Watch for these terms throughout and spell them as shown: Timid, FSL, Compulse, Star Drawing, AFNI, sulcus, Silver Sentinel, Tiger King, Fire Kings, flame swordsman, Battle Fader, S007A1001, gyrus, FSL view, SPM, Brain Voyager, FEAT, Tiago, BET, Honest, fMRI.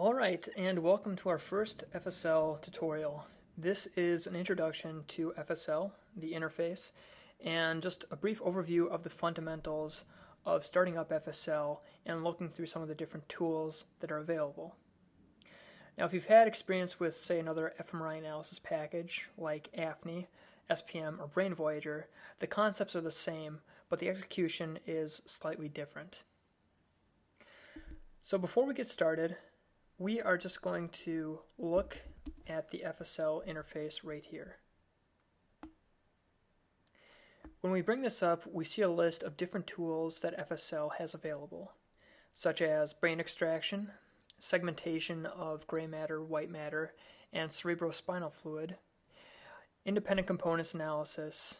Alright, and welcome to our first FSL tutorial. This is an introduction to FSL, the interface, and just a brief overview of the fundamentals of starting up FSL and looking through some of the different tools that are available. Now, if you've had experience with, say, another fMRI analysis package like AFNI, SPM, or Brain Voyager, the concepts are the same, but the execution is slightly different. So before we get started, we are just going to look at the FSL interface right here. When we bring this up, we see a list of different tools that FSL has available, such as brain extraction, segmentation of gray matter, white matter, and cerebrospinal fluid, independent components analysis,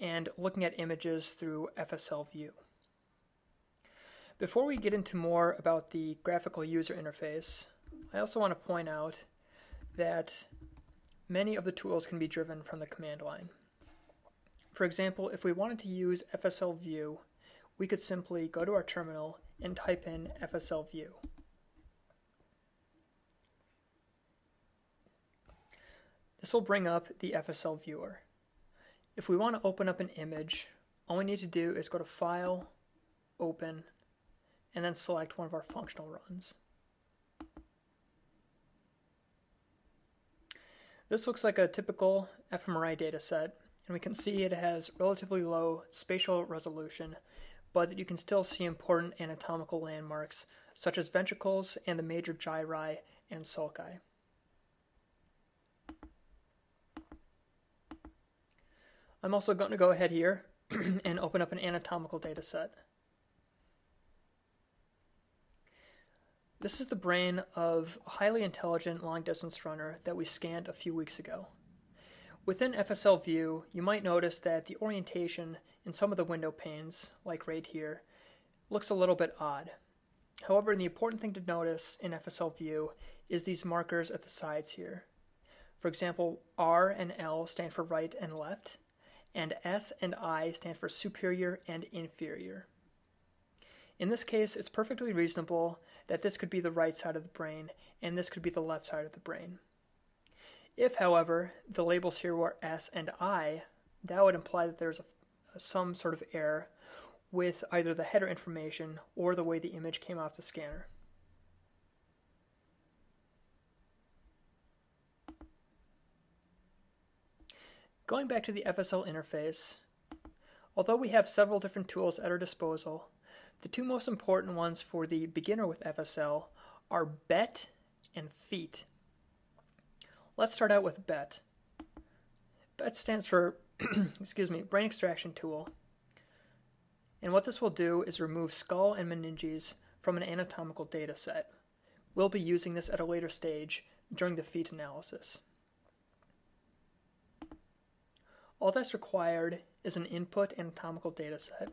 and looking at images through FSL view. Before we get into more about the graphical user interface, I also want to point out that many of the tools can be driven from the command line. For example, if we wanted to use FSL view, we could simply go to our terminal and type in FSL view. This will bring up the FSL viewer. If we want to open up an image, all we need to do is go to File, Open, and then select one of our functional runs. This looks like a typical fMRI dataset, and we can see it has relatively low spatial resolution, but you can still see important anatomical landmarks such as ventricles and the major gyri and sulci. I'm also going to go ahead here and open up an anatomical dataset. This is the brain of a highly intelligent long-distance runner that we scanned a few weeks ago. Within FSL view, you might notice that the orientation in some of the window panes, like right here, looks a little bit odd. However, the important thing to notice in FSL view is these markers at the sides here. For example, R and L stand for right and left, and S and I stand for superior and inferior. In this case, it's perfectly reasonable that this could be the right side of the brain, and this could be the left side of the brain. If, however, the labels here were S and I, that would imply that there's some sort of error with either the header information or the way the image came off the scanner. Going back to the FSL interface, although we have several different tools at our disposal, the two most important ones for the beginner with FSL are BET and FEAT. Let's start out with BET. BET stands for brain extraction tool. And what this will do is remove skull and meninges from an anatomical data set. We'll be using this at a later stage during the FEAT analysis. All that's required is an input anatomical data set.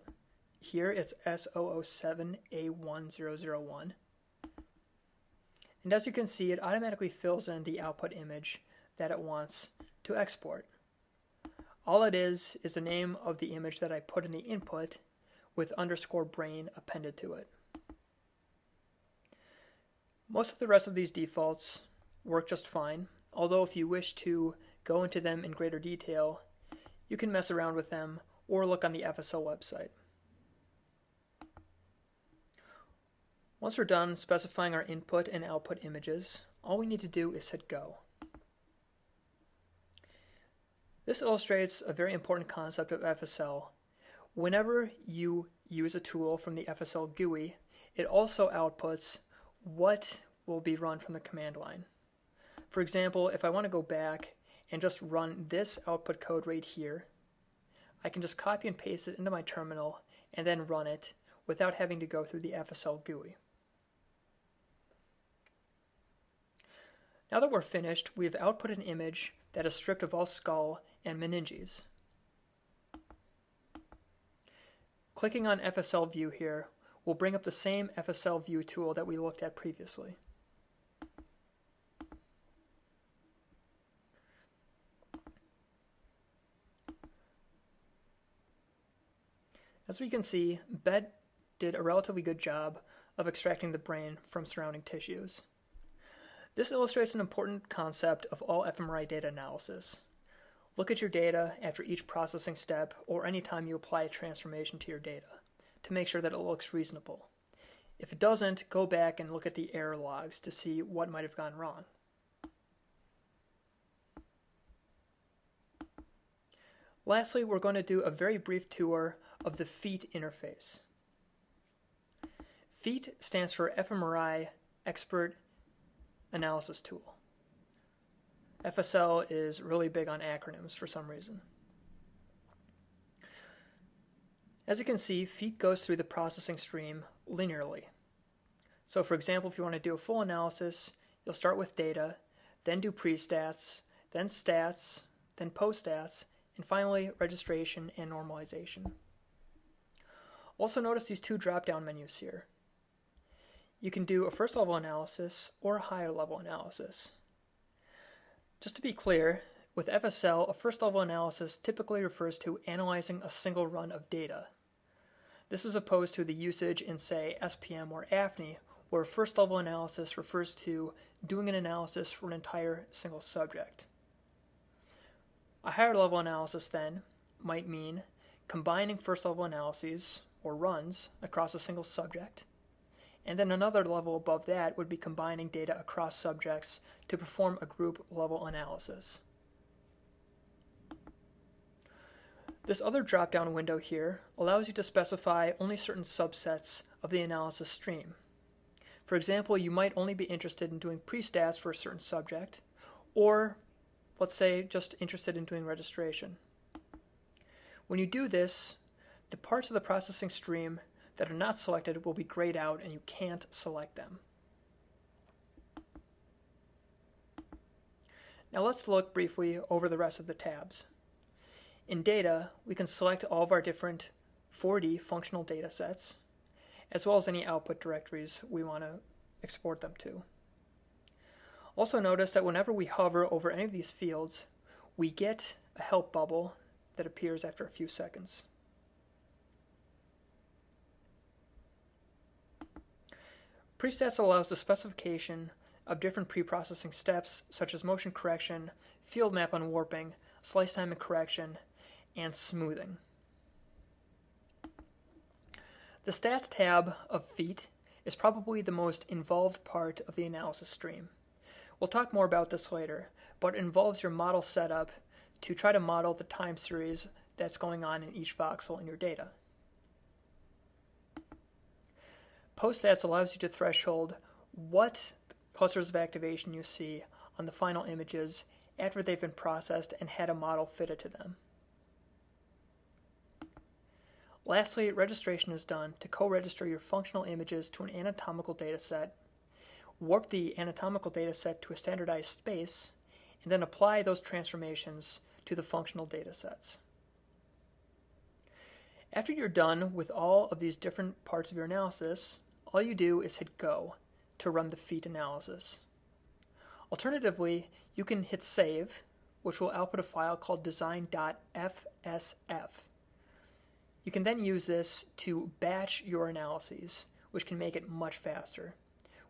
Here it's S007A1001. And as you can see, it automatically fills in the output image that it wants to export. All it is the name of the image that I put in the input with underscore brain appended to it. Most of the rest of these defaults work just fine, although if you wish to go into them in greater detail, you can mess around with them or look on the FSL website. Once we're done specifying our input and output images, all we need to do is hit go. This illustrates a very important concept of FSL. Whenever you use a tool from the FSL GUI, it also outputs what will be run from the command line. For example, if I want to go back and just run this output code right here, I can just copy and paste it into my terminal and then run it without having to go through the FSL GUI. Now that we're finished, we've output an image that is stripped of all skull and meninges. Clicking on FSL View here will bring up the same FSL View tool that we looked at previously. As we can see, BET did a relatively good job of extracting the brain from surrounding tissues. This illustrates an important concept of all fMRI data analysis. Look at your data after each processing step or any time you apply a transformation to your data to make sure that it looks reasonable. If it doesn't, go back and look at the error logs to see what might have gone wrong. Lastly, we're going to do a very brief tour of the FEAT interface. FEAT stands for fMRI Expert Analysis Tool. FSL is really big on acronyms for some reason. As you can see, FEAT goes through the processing stream linearly. So for example, if you want to do a full analysis, you'll start with data, then do pre-stats, then stats, then post-stats, and finally registration and normalization. Also notice these two drop-down menus here. You can do a first level analysis or a higher level analysis. Just to be clear, with FSL, a first level analysis typically refers to analyzing a single run of data. This is opposed to the usage in, say, SPM or AFNI, where first level analysis refers to doing an analysis for an entire single subject. A higher level analysis then might mean combining first level analyses or runs across a single subject, and then another level above that would be combining data across subjects to perform a group level analysis. This other drop-down window here allows you to specify only certain subsets of the analysis stream. For example, you might only be interested in doing pre-stats for a certain subject, or let's say just interested in doing registration. When you do this, the parts of the processing stream that are not selected will be grayed out and you can't select them. Now let's look briefly over the rest of the tabs. In data, we can select all of our different 4D functional data sets, as well as any output directories we want to export them to. Also notice that whenever we hover over any of these fields, we get a help bubble that appears after a few seconds. Prestats allows the specification of different pre-processing steps such as motion correction, field map unwarping, slice time and correction, and smoothing. The stats tab of FEAT is probably the most involved part of the analysis stream. We'll talk more about this later, but it involves your model setup to try to model the time series that's going on in each voxel in your data. Post-stats allows you to threshold what clusters of activation you see on the final images after they've been processed and had a model fitted to them. Lastly, registration is done to co-register your functional images to an anatomical dataset, warp the anatomical dataset to a standardized space, and then apply those transformations to the functional datasets. After you're done with all of these different parts of your analysis, all you do is hit Go to run the FEAT analysis. Alternatively, you can hit Save, which will output a file called design.fsf. You can then use this to batch your analyses, which can make it much faster.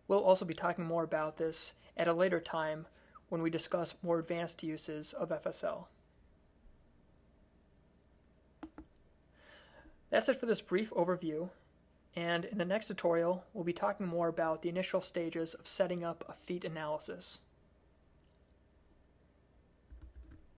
We'll also be talking more about this at a later time when we discuss more advanced uses of FSL. That's it for this brief overview, and in the next tutorial, we'll be talking more about the initial stages of setting up a FEAT analysis.